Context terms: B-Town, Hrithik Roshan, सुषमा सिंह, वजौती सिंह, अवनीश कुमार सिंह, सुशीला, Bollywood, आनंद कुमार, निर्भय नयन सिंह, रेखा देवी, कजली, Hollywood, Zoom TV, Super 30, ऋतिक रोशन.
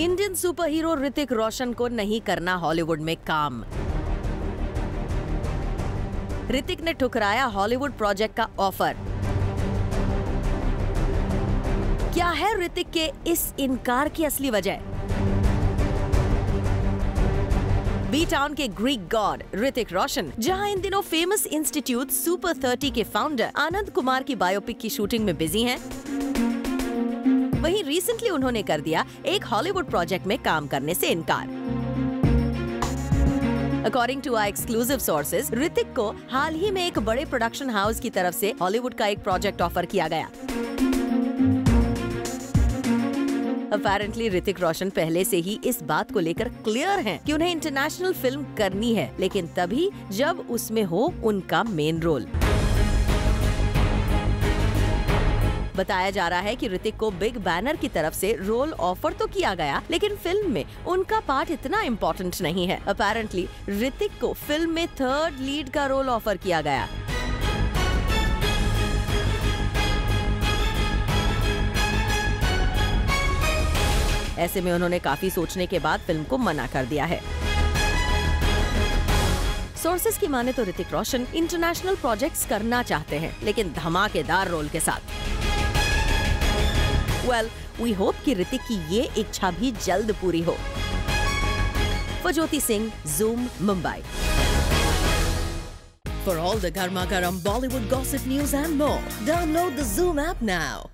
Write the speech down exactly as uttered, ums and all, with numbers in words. Indian super hero ऋतिक रोशन को नहीं करना हॉलीवुड में काम। ऋतिक ने ठुकराया हॉलीवुड प्रोजेक्ट का ऑफर। क्या है ऋतिक के इस इनकार की असली वजह? बी टाउन के ग्रीक गॉड ऋतिक रोशन, जहां इन दिनों फेमस इंस्टीट्यूट सुपर तीस के फाउंडर आनंद कुमार की बायोपिक की शूटिंग में बिजी हैं, वहीं रिसेंटली उन्होंने कर दिया एक हॉलीवुड प्रोजेक्ट में काम करने से इनकार। According to our exclusive sources, Hrithik को हाल ही में एक बड़े प्रोडक्शन हाउस की तरफ से हॉलीवुड का एक प्रोजेक्ट ऑफर किया गया। Apparently ऋतिक रोशन पहले से ही इस बात को लेकर क्लियर हैं कि उन्हें इंटरनेशनल फिल्म करनी है, लेकिन तभी जब उसमें हो उनका मेन रोल। बताया जा रहा है कि ऋतिक को बिग बैनर की तरफ से रोल ऑफर तो किया गया, लेकिन फिल्म में उनका पार्ट इतना इम्पोर्टेंट नहीं है। Apparently ऋतिक को फिल्म में थर्ड लीड का रोल ऑफर किया गया। ऐसे में उन्होंने काफी सोचने के बाद फिल्म को मना कर दिया है। सोर्सेस की माने तो ऋतिक रोशन इंटरनेशनल प्रोजेक्ट्स करना चाहते हैं, लेकिन धमाकेदार रोल के साथ। वेल, वी होप कि ऋतिक की ये इच्छा भी जल्द पूरी हो। वजौती सिंह, Zoom, Mumbai. For all the गर्मा गर्म Bollywood gossip news and more, download the Zoom app now.